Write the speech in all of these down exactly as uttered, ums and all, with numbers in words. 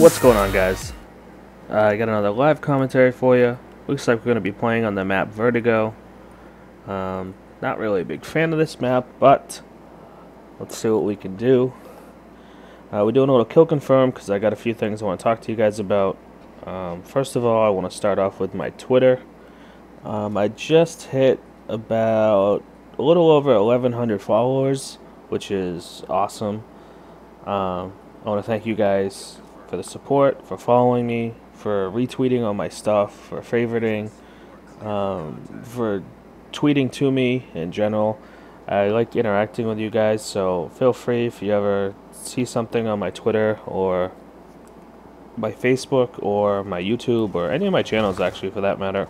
What's going on, guys? Uh, I got another live commentary for you. Looks like we're going to be playing on the map Vertigo. Um, not really a big fan of this map, but let's see what we can do. Uh, we're doing a little kill confirm because I got a few things I want to talk to you guys about. Um, first of all, I want to start off with my Twitter. Um, I just hit about a little over eleven hundred followers, which is awesome. Um, I want to thank you guys for the support, for following me, for retweeting all my stuff, for favoriting, um, for tweeting to me in general. I like interacting with you guys, so feel free if you ever see something on my Twitter or my Facebook or my YouTube or any of my channels, actually, for that matter.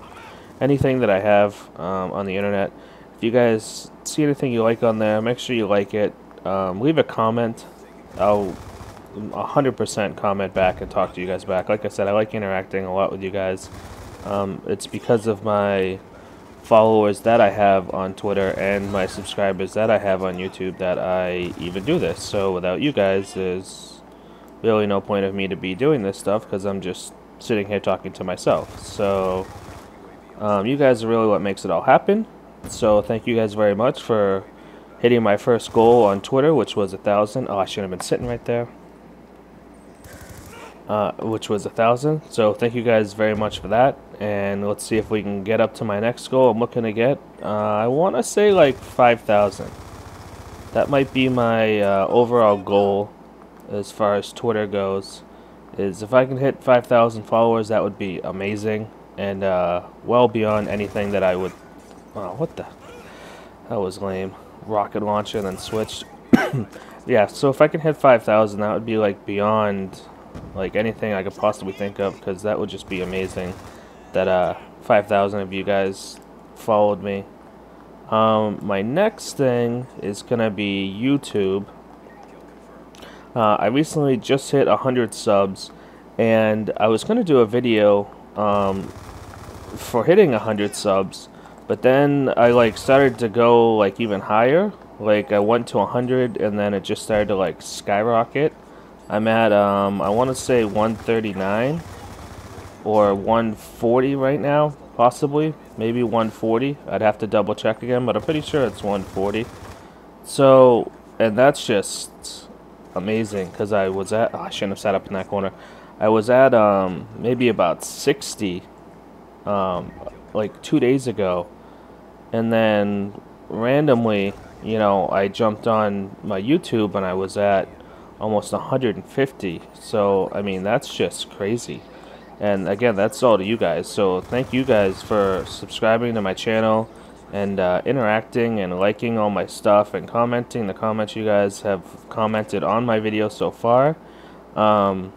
Anything that I have um, on the internet. If you guys see anything you like on there, make sure you like it. Um, leave a comment. I'll one hundred percent comment back and talk to you guys back. Like I said, I like interacting a lot with you guys. Um, it's because of my followers that I have on Twitter and my subscribers that I have on YouTube that I even do this. So without you guys, there's really no point of me to be doing this stuff because I'm just sitting here talking to myself. So um, you guys are really what makes it all happen. So thank you guys very much for hitting my first goal on Twitter, which was a thousand. Oh, I should have been sitting right there. Uh, which was a thousand. So thank you guys very much for that. And let's see if we can get up to my next goal. I'm looking to get, uh, I want to say like five thousand. That might be my uh, overall goal as far as Twitter goes. Is if I can hit five thousand followers, that would be amazing. And uh, well beyond anything that I would. Oh, what the? That was lame. Rocket launcher and then switched. Yeah, so if I can hit five thousand, that would be like beyond like anything I could possibly think of, because that would just be amazing that uh five thousand of you guys followed me. Um my next thing is gonna be YouTube. uh, I recently just hit one hundred subs, and I was gonna do a video um for hitting one hundred subs, but then I like started to go like even higher. Like I went to one hundred and then it just started to like skyrocket. I'm at, um, I want to say one thirty-nine or one forty right now, possibly, maybe one forty. I'd have to double check again, but I'm pretty sure it's one forty. So, and that's just amazing, because I was at, oh, I shouldn't have sat up in that corner. I was at um, maybe about sixty, um, like two days ago, and then randomly, you know, I jumped on my YouTube and I was at almost one hundred fifty. So I mean, that's just crazy. And again, that's all to you guys, so thank you guys for subscribing to my channel and uh, interacting and liking all my stuff and commenting the comments you guys have commented on my video so far. Um,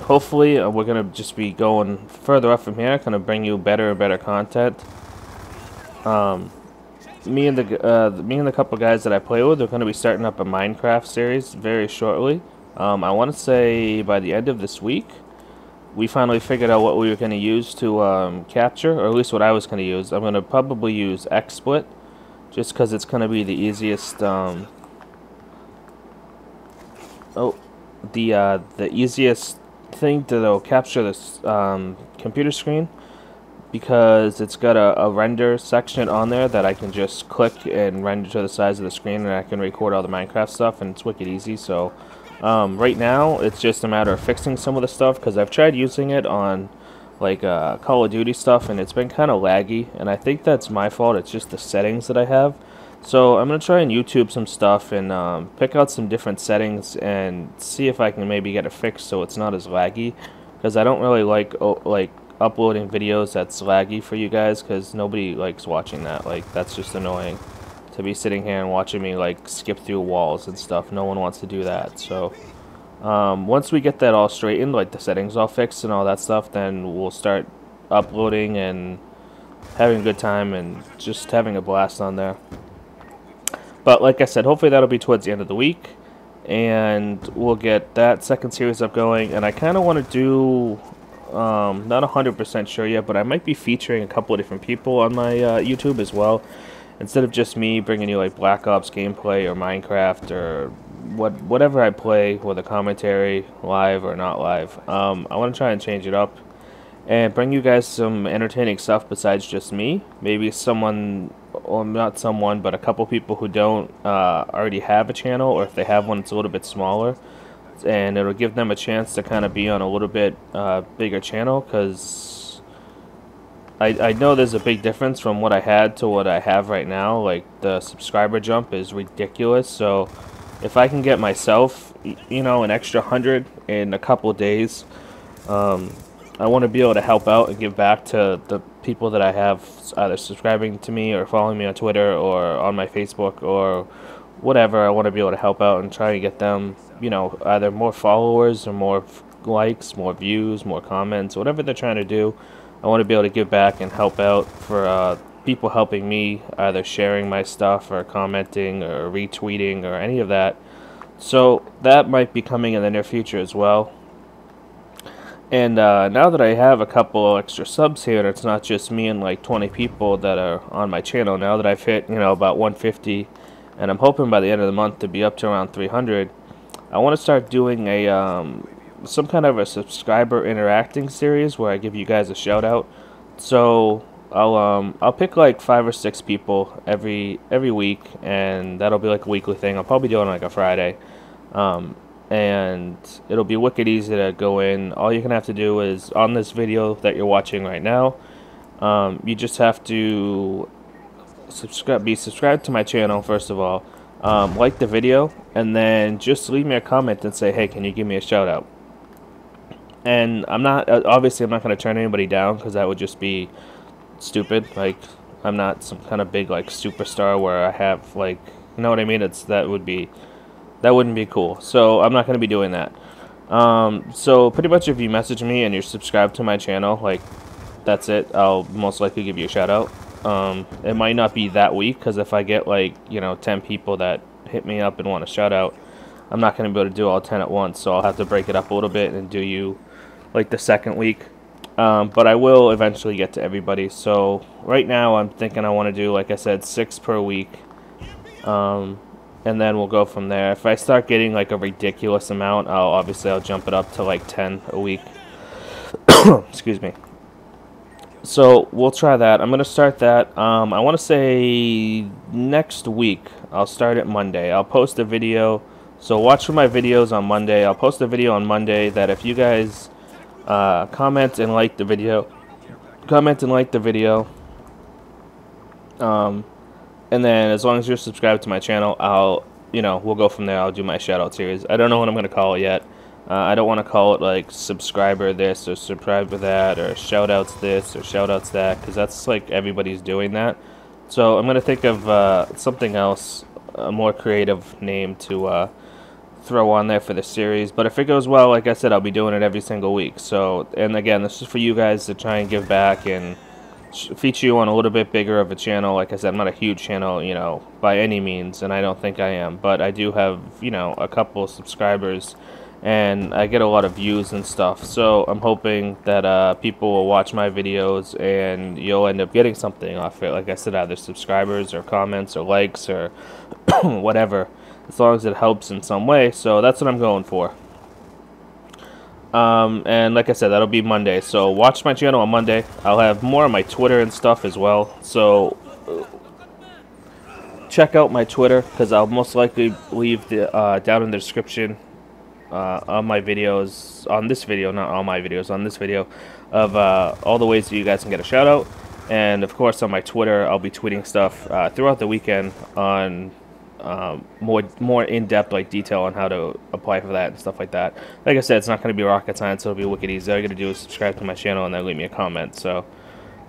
hopefully uh, we're gonna just be going further up from here, gonna bring you better and better content. um, Me and the uh, me and the couple guys that I play with are going to be starting up a Minecraft series very shortly. Um, I want to say by the end of this week, we finally figured out what we were going to use to um, capture, or at least what I was going to use. I'm going to probably use XSplit, just because it's going to be the easiest. Um, oh, the uh, the easiest thing to capture this um, computer screen. Because it's got a, a render section on there that I can just click and render to the size of the screen, and I can record all the Minecraft stuff, and it's wicked easy. So um, right now it's just a matter of fixing some of the stuff, because I've tried using it on like uh, Call of Duty stuff and it's been kind of laggy, and I think that's my fault. It's just the settings that I have. So I'm going to try and YouTube some stuff and um, pick out some different settings and see if I can maybe get it fixed so it's not as laggy, because I don't really like oh, like uploading videos that's laggy for you guys, because nobody likes watching that. Like, that's just annoying to be sitting here and watching me like skip through walls and stuff. No one wants to do that. So um, once we get that all straightened, like the settings all fixed and all that stuff, then we'll start uploading and having a good time and just having a blast on there. But like I said, hopefully that'll be towards the end of the week, and we'll get that second series up going. And I kind of want to do, Um, not one hundred percent sure yet, but I might be featuring a couple of different people on my uh, YouTube as well. Instead of just me bringing you like Black Ops gameplay or Minecraft or what whatever I play, whether commentary, live or not live, um, I want to try and change it up and bring you guys some entertaining stuff besides just me. Maybe someone, or not someone, but a couple people who don't uh, already have a channel, or if they have one, it's a little bit smaller. And it'll give them a chance to kind of be on a little bit uh, bigger channel, because I, I know there's a big difference from what I had to what I have right now. Like, the subscriber jump is ridiculous, so if I can get myself, you know, an extra hundred in a couple days, um, I want to be able to help out and give back to the people that I have either subscribing to me or following me on Twitter or on my Facebook or whatever. I want to be able to help out and try and get them, you know, either more followers or more likes, more views, more comments, whatever they're trying to do. I want to be able to give back and help out for uh, people helping me, either sharing my stuff or commenting or retweeting or any of that. So that might be coming in the near future as well. And uh, now that I have a couple extra subs here, and it's not just me and like twenty people that are on my channel, now that I've hit, you know, about one fifty, and I'm hoping by the end of the month to be up to around three hundred, I want to start doing a um, some kind of a subscriber interacting series where I give you guys a shout out. So I'll um, I'll pick like five or six people every every week, and that'll be like a weekly thing. I'll probably do it on like a Friday, um, and it'll be wicked easy to go in. All you're gonna have to do is, on this video that you're watching right now, um, you just have to subscribe, be subscribed to my channel first of all. Um, like the video, and then just leave me a comment and say, hey, can you give me a shout out? And I'm not, obviously I'm not going to turn anybody down, because that would just be stupid. Like, I'm not some kind of big like superstar where I have like, you know what I mean? It's, that would be, that wouldn't be cool. So I'm not going to be doing that. Um, so pretty much if you message me and you're subscribed to my channel, like, that's it. I'll most likely give you a shout out. Um, it might not be that week, because if I get like, you know, ten people that hit me up and want a shout out, I'm not going to be able to do all ten at once, so I'll have to break it up a little bit and do you like the second week. Um, but I will eventually get to everybody. So right now I'm thinking I want to do, like I said, six per week, um, and then we'll go from there. If I start getting like a ridiculous amount, I'll obviously I'll jump it up to like ten a week. Excuse me. So we'll try that. I'm going to start that. Um, I want to say next week. I'll start it Monday. I'll post a video. So watch for my videos on Monday. I'll post a video on Monday that if you guys uh, comment and like the video, comment and like the video, um, and then as long as you're subscribed to my channel, I'll, you know, we'll go from there. I'll do my shout-out series. I don't know what I'm going to call it yet. Uh, I don't want to call it like subscriber this or subscriber that or shoutouts this or shoutouts that, because that's like everybody's doing that. So I'm going to think of uh, something else, a more creative name to uh, throw on there for the series. But if it goes well, like I said, I'll be doing it every single week. So, and again, this is for you guys to try and give back and feature you on a little bit bigger of a channel. Like I said, I'm not a huge channel, you know, by any means, and I don't think I am. But I do have, you know, a couple subscribers, and I get a lot of views and stuff, so I'm hoping that uh, people will watch my videos and you'll end up getting something off it. Like I said, either subscribers or comments or likes or whatever, as long as it helps in some way. So that's what I'm going for. Um, and like I said, that'll be Monday, so watch my channel on Monday. I'll have more on my Twitter and stuff as well, so check out my Twitter, because I'll most likely leave the uh, down in the description Uh, on my videos, on this video, not all my videos, on this video, of uh, all the ways that you guys can get a shout out. And of course on my Twitter, I'll be tweeting stuff uh, throughout the weekend on um, more more in-depth like detail on how to apply for that and stuff like that. Like I said, it's not going to be rocket science, so it'll be wicked easy. All you got to do is subscribe to my channel and then leave me a comment. So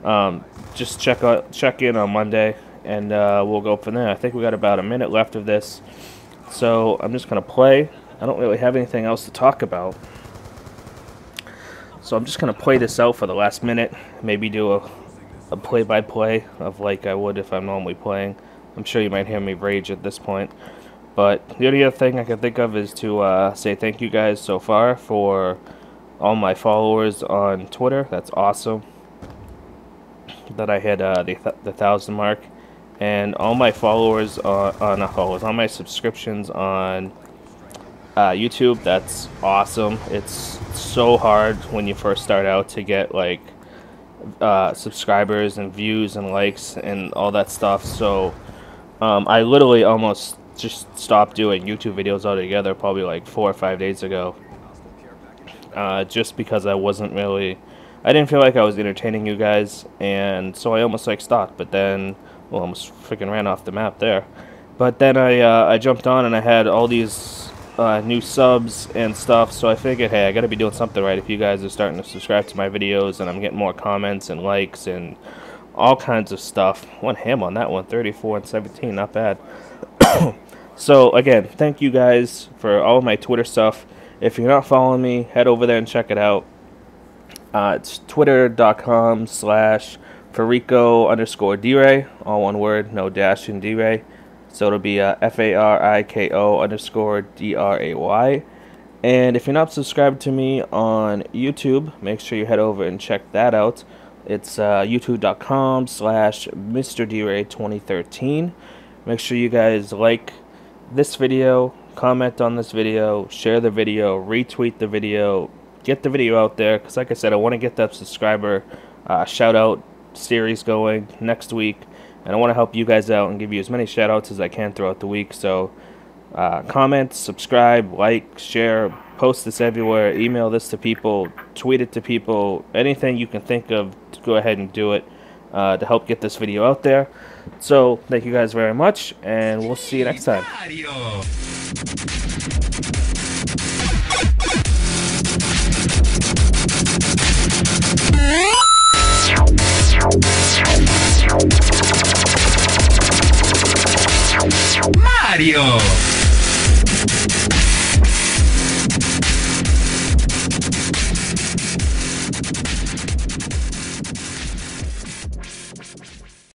um, just check out, check in on Monday, and uh, we'll go from there. I think we got about a minute left of this, so I'm just going to play. I don't really have anything else to talk about, so I'm just going to play this out for the last minute, maybe do a, a play-by-play of like I would if I'm normally playing. I'm sure you might hear me rage at this point, but the only other thing I can think of is to uh, say thank you guys so far for all my followers on Twitter. That's awesome that I hit uh, the, th the thousand mark, and all my followers on, on, uh, all my subscriptions on uh, YouTube, that's awesome. It's so hard when you first start out to get like uh, subscribers and views and likes and all that stuff. So um, I literally almost just stopped doing YouTube videos altogether probably like four or five days ago, uh, just because I wasn't really, I didn't feel like I was entertaining you guys, and so I almost like stopped. But then, well, I almost freaking ran off the map there. But then I uh, I jumped on and I had all these uh, new subs and stuff, so I figured, hey, I gotta be doing something right if you guys are starting to subscribe to my videos and I'm getting more comments and likes and all kinds of stuff. One ham on that one, thirty-four and seventeen, not bad. So again, thank you guys for all of my Twitter stuff. If you're not following me, head over there and check it out. Uh, it's twitter.com slash Fariko underscore D-Ray, all one word, no dash in D-Ray. So it'll be uh, F A R I K O underscore D R A Y. And if you're not subscribed to me on YouTube, make sure you head over and check that out. It's uh, youtube.com slash Mister D-Ray twenty thirteen. Make sure you guys like this video, comment on this video, share the video, retweet the video, get the video out there, because like I said, I want to get that subscriber uh, shout out series going next week, and I want to help you guys out and give you as many shout outs as I can throughout the week. So uh, comment, subscribe, like, share, post this everywhere, email this to people, tweet it to people, anything you can think of, go ahead and do it uh, to help get this video out there. So thank you guys very much, and we'll see you next time. Mario!